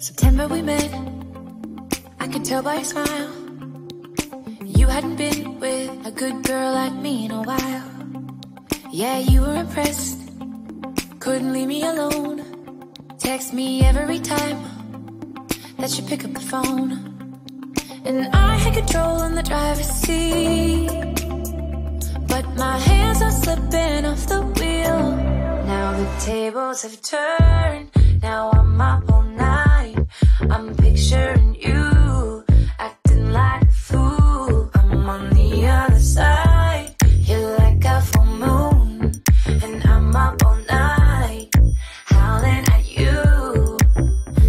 September we met, I could tell by your smile. You hadn't been with a good girl like me in a while. Yeah, you were impressed, couldn't leave me alone. Text me every time that you pick up the phone. And I had control in the driver's seat, but my hands are slipping off the wheel. Now the tables have turned, now I'm up all night. I'm picturing you, acting like a fool. I'm on the other side, you're like a full moon. And I'm up all night, howling at you.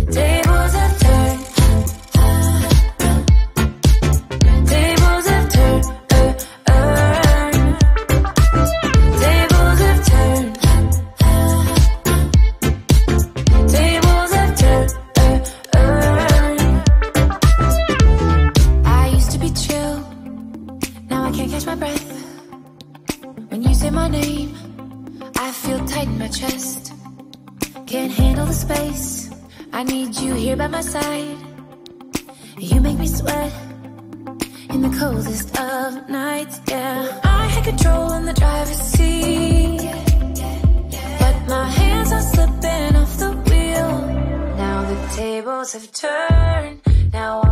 Tables have turned, tables have turned, tables have turned, tables have turned. I used to be chill, now I can't catch my breath. When you say my name, I feel tight in my chest. Can't handle the space, I need you here by my side. You make me sweat in the coldest of nights, yeah. I had control in the driver's seat, but my hands are slipping off the wheel. Now the tables have turned, now I'm